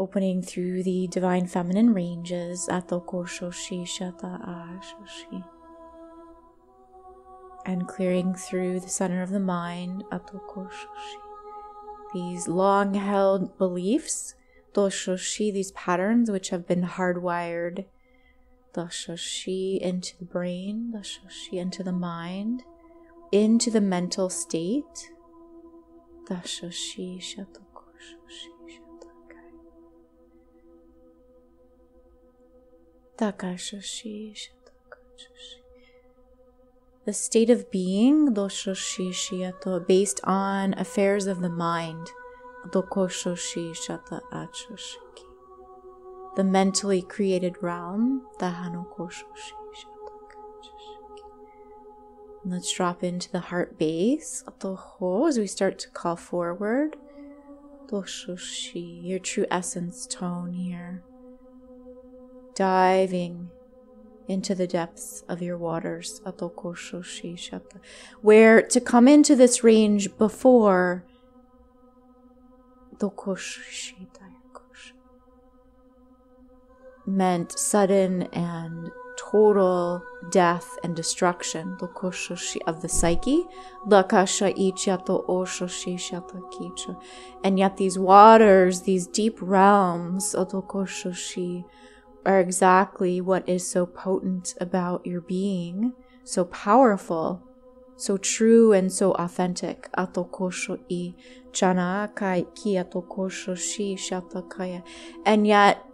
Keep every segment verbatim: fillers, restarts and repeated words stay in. opening through the divine feminine ranges Ato Koshoshi Shata Ashoshi, and clearing through the center of the mind Ato Koshoshi. These long-held beliefs, Doshoshi, these patterns which have been hardwired, Doshoshi, into the brain, Doshoshi, into the mind, into the mental state, Doshoshi Shato Koshoshi Shatakai, Takashoshi Shatakoshoshi. The state of being, Doshoshi Shiato, based on affairs of the mind, Dokoshoshi Shata Achoshiki. The mentally created realm, Dahanokoshoshi Shatakachoshiki. Let's drop into the heart base, Toho, as we start to call forward, Doshoshi, your true essence tone here. Diving into the depths of your waters, where to come into this range before, meant sudden and total death and destruction of the psyche, and yet these waters, these deep realms, are exactly what is so potent about your being, so powerful, so true and so authentic. And yet,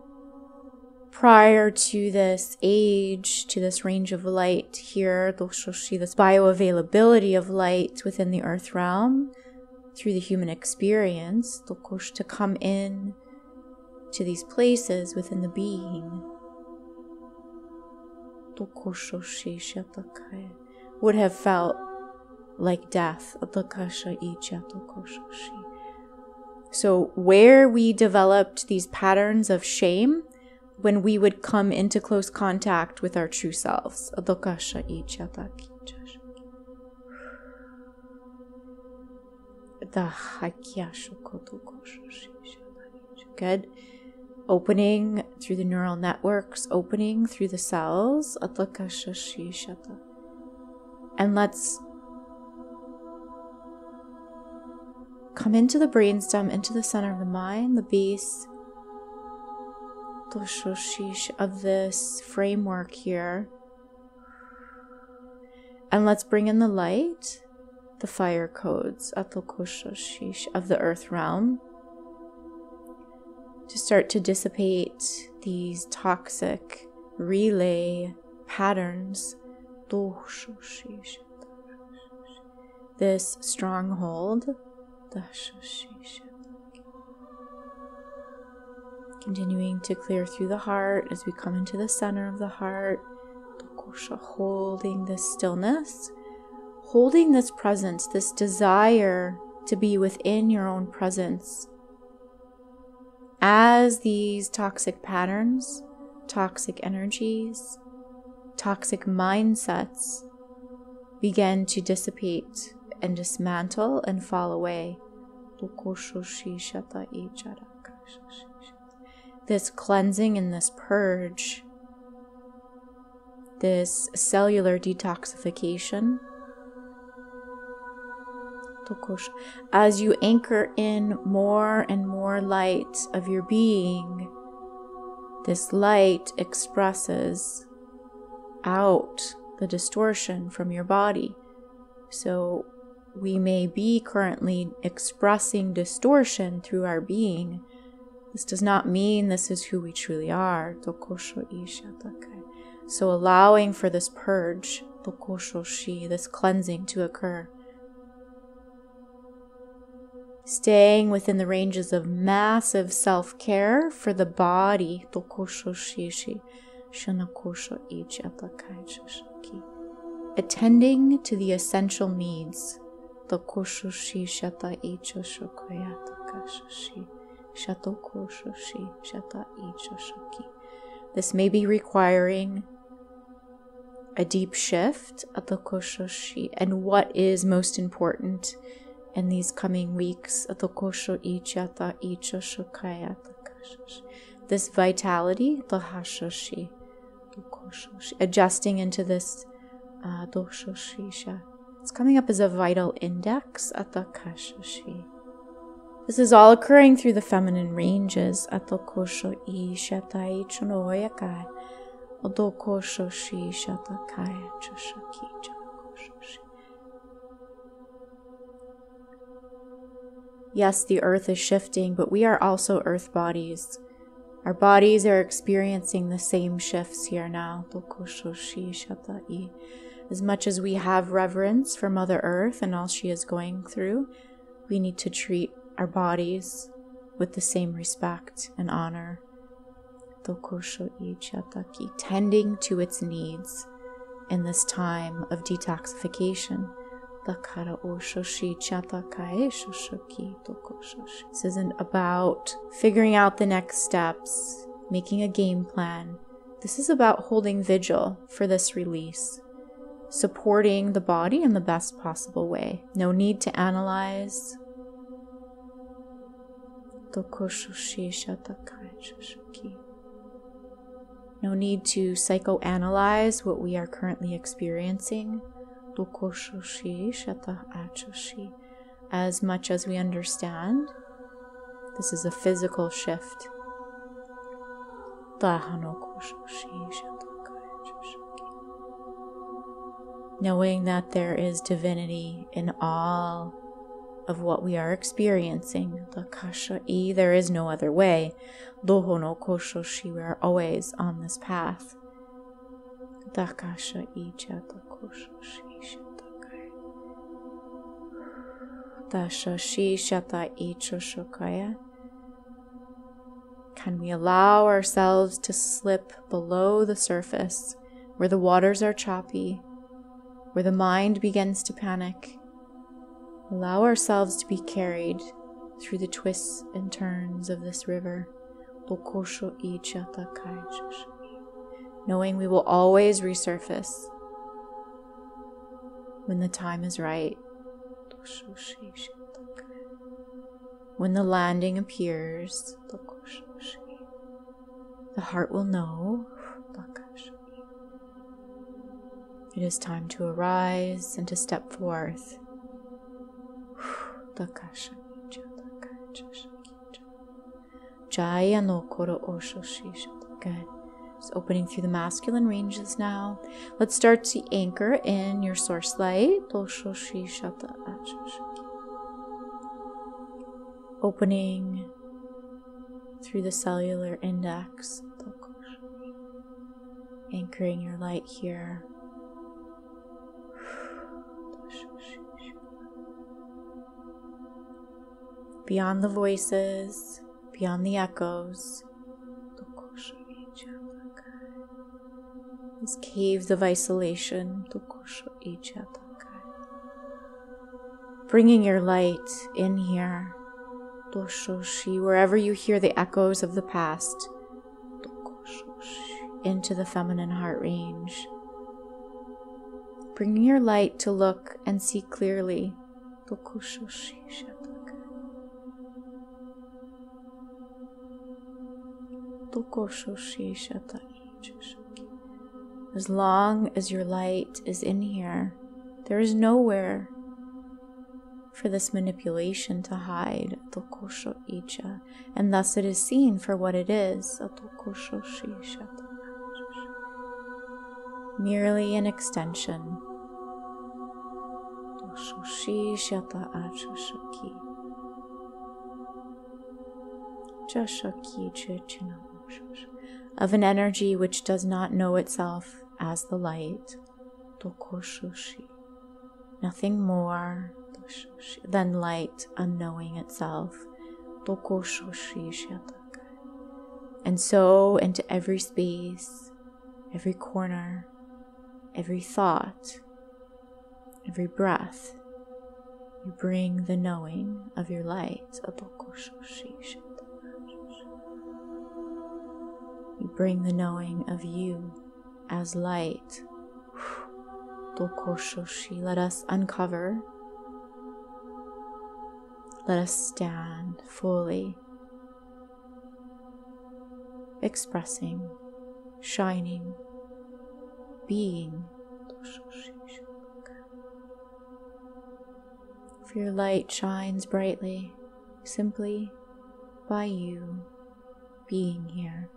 prior to this age, to this range of light here, this bioavailability of light within the earth realm, through the human experience, to come in to these places within the being, would have felt like death. So where we developed these patterns of shame, when we would come into close contact with our true selves. Good. Opening through the neural networks, opening through the cells. And let's come into the brainstem, into the center of the mind, the base of this framework here. And let's bring in the light, the fire codes of the earth realm, to start to dissipate these toxic relay patterns, this stronghold. Continuing to clear through the heart as we come into the center of the heart, holding this stillness, holding this presence, this desire to be within your own presence. As these toxic patterns, toxic energies, toxic mindsets begin to dissipate and dismantle and fall away, this cleansing and this purge, this cellular detoxification, as you anchor in more and more light of your being, this light expresses out the distortion from your body. So we may be currently expressing distortion through our being. This does not mean this is who we truly are. So allowing for this purge, this cleansing to occur. Staying within the ranges of massive self-care for the body, attending to the essential needs, this may be requiring a deep shift, and what is most important in these coming weeks, This vitality, lahashoshi, adjusting into this uh, doshoshisha. It's coming up as a vital index at the kashoshi. This is all occurring through the feminine ranges at the kosho isha tai chunoyakai, odo kosho shi shatakaya choshokicha koshoshi. Yes, the earth is shifting, but we are also earth bodies. Our bodies are experiencing the same shifts here now. As much as we have reverence for Mother Earth and all she is going through, we need to treat our bodies with the same respect and honor. Tending to its needs in this time of detoxification. This isn't about figuring out the next steps, making a game plan. This is about holding vigil for this release, supporting the body in the best possible way. No need to analyze. No need to psychoanalyze what we are currently experiencing. As much as we understand, this is a physical shift. Knowing that there is divinity in all of what we are experiencing. There is no other way. We are always on this path. Can we allow ourselves to slip below the surface, where the waters are choppy, where the mind begins to panic? Allow ourselves to be carried through the twists and turns of this river, knowing we will always resurface when the time is right, when the landing appears, the heart will know it is time to arise and to step forth. Jaya no koro oshoshi. Good. It's opening through the masculine ranges now. Let's start to anchor in your source light. Opening through the cellular index. Anchoring your light here. Beyond the voices, beyond the echoes, these caves of isolation, bringing your light in here, wherever you hear the echoes of the past, into the feminine heart range, bringing your light to look and see clearly. As long as your light is in here, there is nowhere for this manipulation to hide, and thus it is seen for what it is, merely an extension of an energy which does not know itself as the light. Nothing more than light unknowing itself. And so into every space, every corner, every thought, every breath, you bring the knowing of your light. You bring the knowing of you as light. Let us uncover. Let us stand fully expressing, shining, being. If your light shines brightly, simply by you being here,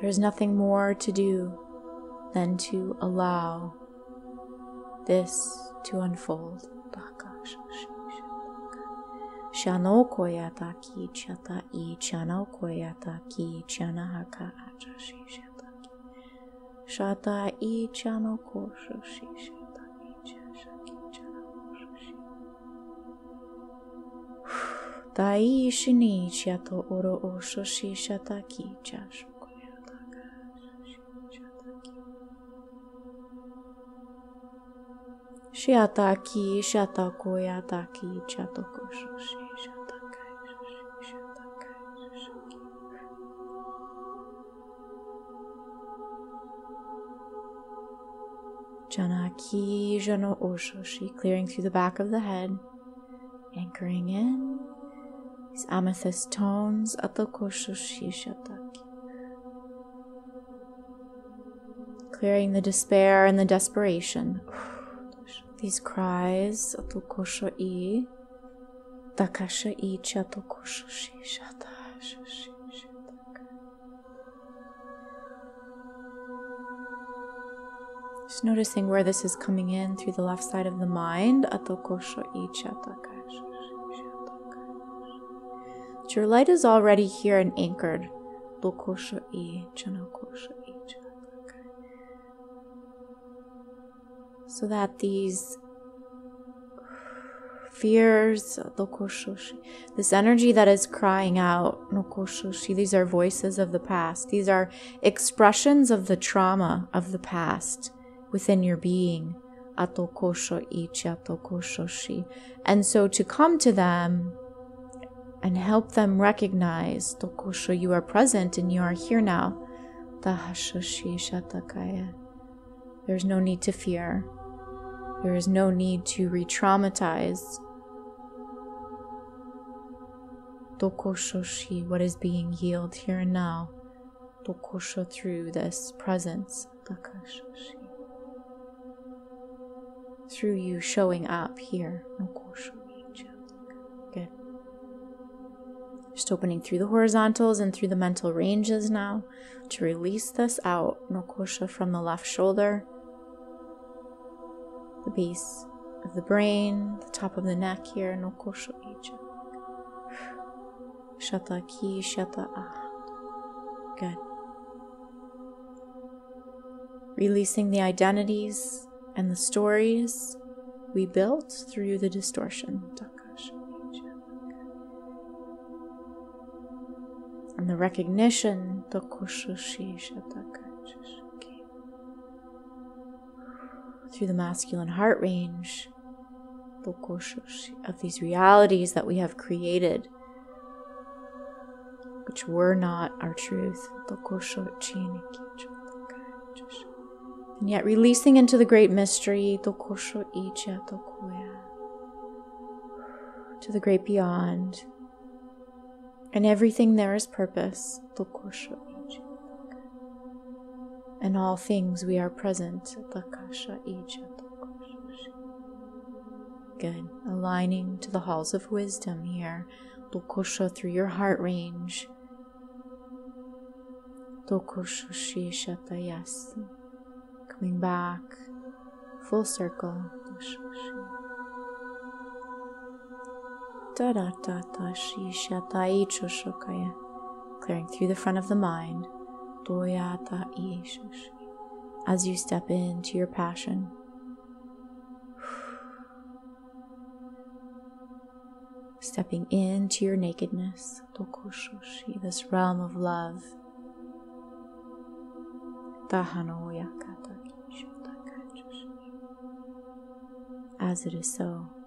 there is nothing more to do than to allow this to unfold. Shiataki, shatakoyataki, chatokoshoshi, shatakai, shatakai, shatakai. Janaki, jano oshoshi, clearing through the back of the head, anchoring in these amethyst tones at the koshoshi shataki. Clearing the despair and the desperation. These cries of the kosho I, takasha I chato kosho shi shata shi shataka. Just noticing where this is coming in through the left side of the mind, ato kosho I chataka shi shataka. Your light is already here and anchored. Do kosho I chano kosho I. So that these fears, this energy that is crying out, these are voices of the past. These are expressions of the trauma of the past within your being. And so to come to them and help them recognize, you are present and you are here now. There's no need to fear. There is no need to re-traumatize. Dokoshoshi, what is being healed here and now. Dokosho through this presence. Takashoshi. Through you showing up here. Good. Just opening through the horizontals and through the mental ranges now to release this out. Nokosha from the left shoulder. The base of the brain, the top of the neck here, no kosho icha. Shata ki, shata ah. Good. Releasing the identities and the stories we built through the distortion. And the recognition, the kosho shi shataka. Through the masculine heart range of these realities that we have created, which were not our truth. And yet releasing into the great mystery, to the great beyond, and everything there is purpose. In all things we are present. Good. Aligning to the halls of wisdom here. Dokosho through your heart range. Dokosho shi shatayasi. Coming back. Full circle. Taratata shi shatayi choshokaya. Clearing through the front of the mind. As you step into your passion, stepping into your nakedness, this realm of love. As it is so.